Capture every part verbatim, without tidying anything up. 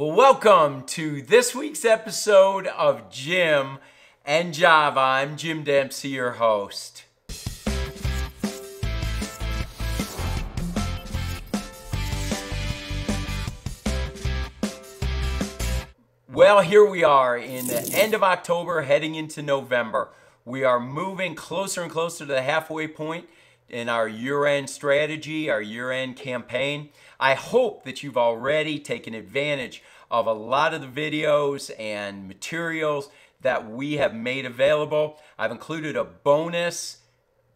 Well, welcome to this week's episode of Jim and Java. I'm Jim Dempsey, your host. Well, here we are in the end of October, heading into November. We are moving closer and closer to the halfway point in our year-end strategy, our year-end campaign. I hope that you've already taken advantage of a lot of the videos and materials that we have made available. I've included a bonus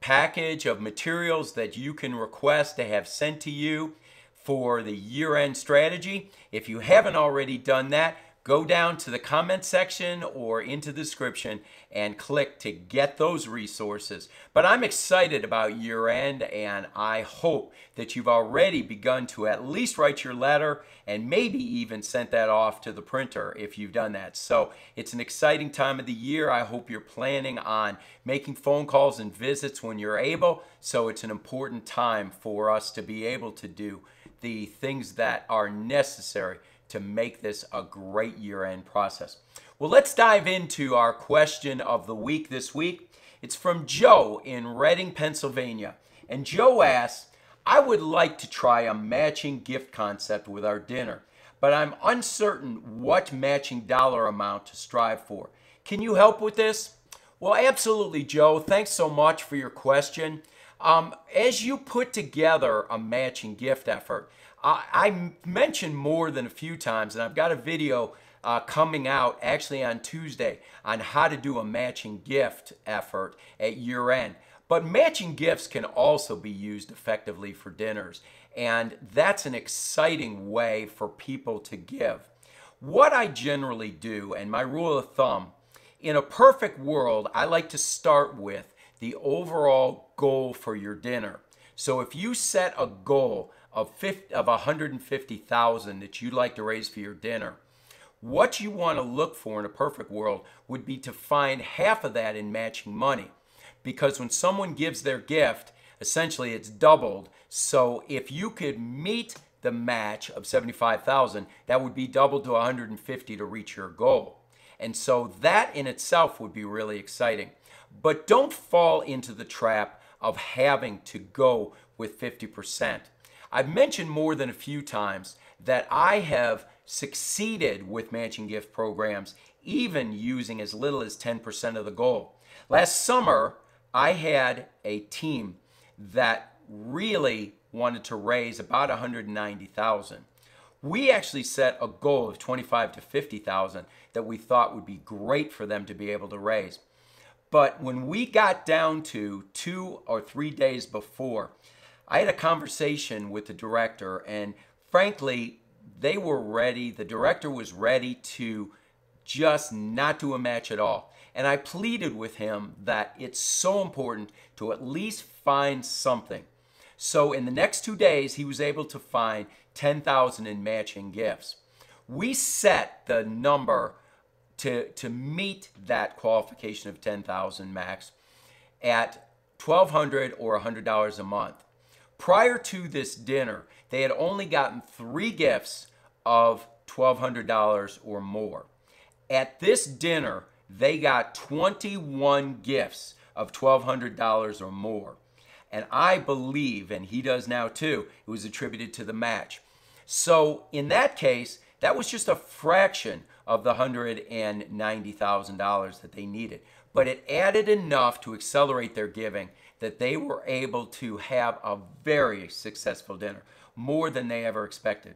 package of materials that you can request to have sent to you for the year-end strategy. If you haven't already done that, go down to the comment section or into the description and click to get those resources. But I'm excited about year end, and I hope that you've already begun to at least write your letter and maybe even sent that off to the printer if you've done that. So it's an exciting time of the year. I hope you're planning on making phone calls and visits when you're able. So it's an important time for us to be able to do the things that are necessary to make this a great year-end process. Well, let's dive into our question of the week this week. It's from Joe in Reading, Pennsylvania. And Joe asks, I would like to try a matching gift concept with our dinner, but I'm uncertain what matching dollar amount to strive for. Can you help with this? Well, absolutely, Joe. Thanks so much for your question. Um, as you put together a matching gift effort, I, I mentioned more than a few times, and I've got a video uh, coming out actually on Tuesday on how to do a matching gift effort at year end. But matching gifts can also be used effectively for dinners, and that's an exciting way for people to give. What I generally do, and my rule of thumb, in a perfect world, I like to start with the overall goal for your dinner. So if you set a goal of one hundred fifty thousand dollars that you'd like to raise for your dinner, what you want to look for in a perfect world would be to find half of that in matching money. Because when someone gives their gift, essentially it's doubled. So if you could meet the match of seventy-five thousand dollars, that would be doubled to one hundred fifty thousand dollars to reach your goal. And so that in itself would be really exciting. But don't fall into the trap of having to go with fifty percent. I've mentioned more than a few times that I have succeeded with matching gift programs, even using as little as ten percent of the goal. Last summer, I had a team that really wanted to raise about one hundred ninety thousand dollars. We actually set a goal of twenty-five thousand to fifty thousand dollars that we thought would be great for them to be able to raise. But when we got down to two or three days before, I had a conversation with the director, and frankly, they were ready. The director was ready to just not do a match at all. And I pleaded with him that it's so important to at least find something. So in the next two days, he was able to find ten thousand dollars in matching gifts. We set the number To, to meet that qualification of ten thousand max at twelve hundred dollars or one hundred dollars a month. Prior to this dinner, they had only gotten three gifts of twelve hundred dollars or more. At this dinner, they got twenty-one gifts of twelve hundred dollars or more. And I believe, and he does now too, it was attributed to the match. So in that case, that was just a fraction of the one hundred ninety thousand dollars that they needed. But it added enough to accelerate their giving that they were able to have a very successful dinner, more than they ever expected.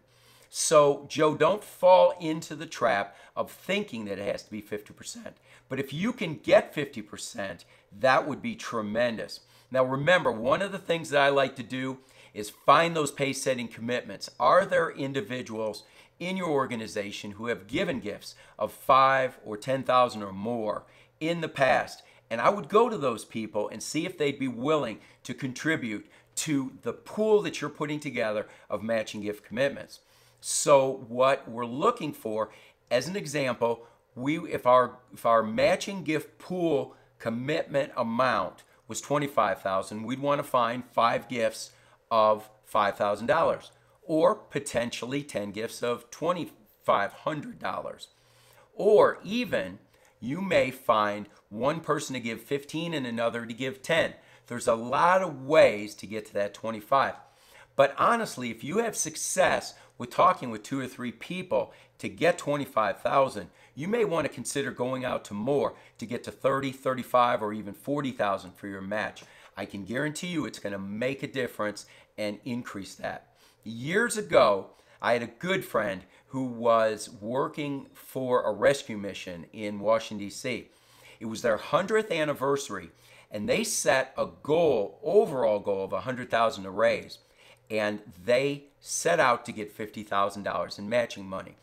So, Joe, don't fall into the trap of thinking that it has to be fifty percent. But if you can get fifty percent, that would be tremendous. Now, remember, one of the things that I like to do is find those pace-setting commitments. Are there individuals in your organization who have given gifts of five or ten thousand or more in the past? And I would go to those people and see if they'd be willing to contribute to the pool that you're putting together of matching gift commitments. So what we're looking for, as an example, we if our if our matching gift pool commitment amount was twenty-five thousand, we'd want to find five gifts of five thousand dollars. Or potentially ten gifts of twenty five hundred dollars. Or even you may find one person to give fifteen and another to give ten. There's a lot of ways to get to that twenty-five. But honestly, if you have success with talking with two or three people to get twenty-five thousand, you may want to consider going out to more to get to thirty, thirty-five, or even forty thousand for your match. I can guarantee you it's going to make a difference and increase that. Years ago, I had a good friend who was working for a rescue mission in Washington, D C It was their hundredth anniversary, and they set a goal, overall goal of one hundred thousand dollars to raise, and they set out to get fifty thousand dollars in matching money.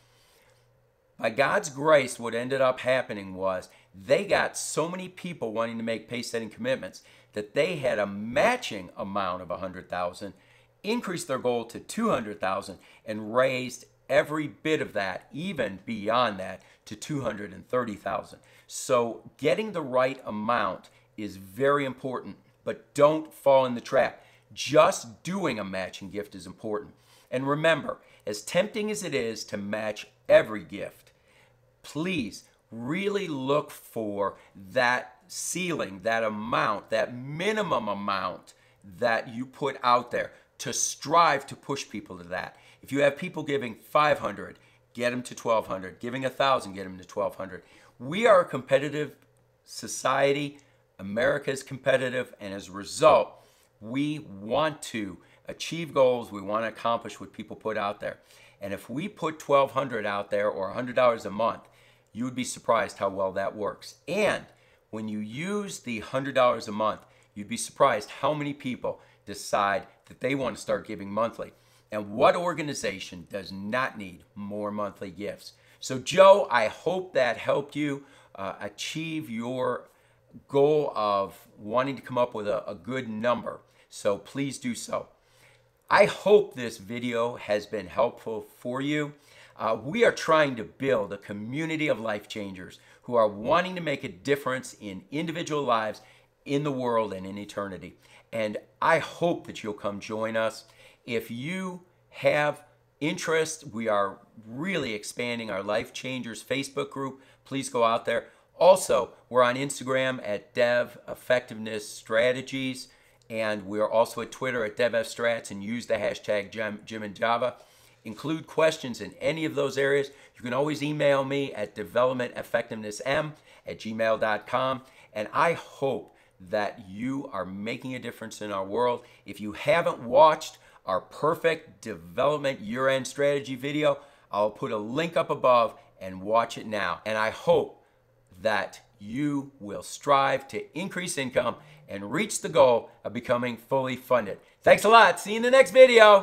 By God's grace, what ended up happening was they got so many people wanting to make pace-setting commitments that they had a matching amount of one hundred thousand dollars, increased their goal to two hundred thousand dollars, and raised every bit of that, even beyond that, to two hundred thirty thousand dollars. So getting the right amount is very important, but don't fall in the trap. Just doing a matching gift is important. And remember, as tempting as it is to match every gift, please really look for that ceiling, that amount, that minimum amount that you put out there to strive to push people to that. If you have people giving five hundred, get them to twelve hundred. Giving one thousand, get them to twelve hundred. We are a competitive society. America is competitive, and as a result, we want to achieve goals. We want to accomplish what people put out there. And if we put twelve hundred dollars out there or one hundred dollars a month, you would be surprised how well that works. And when you use the one hundred dollars a month, you'd be surprised how many people decide that they want to start giving monthly. And what organization does not need more monthly gifts? So, Joe, I hope that helped you uh, achieve your goal of wanting to come up with a, a good number. So please do so. I hope this video has been helpful for you. Uh, we are trying to build a community of life changers who are wanting to make a difference in individual lives, in the world, and in eternity. And I hope that you'll come join us. If you have interest, we are really expanding our Life Changers Facebook group. Please go out there. Also, we're on Instagram at Dev Effectiveness Strategies, and we're also at Twitter at DevFStrats, and use the hashtag Jim, Jim and Java. Include questions in any of those areas. You can always email me at development effectiveness m at gmail dot com, and I hope that you are making a difference in our world. If you haven't watched our perfect development year-end strategy video, I'll put a link up above and watch it now. And I hope that you will strive to increase income and reach the goal of becoming fully funded. Thanks a lot. See you in the next video.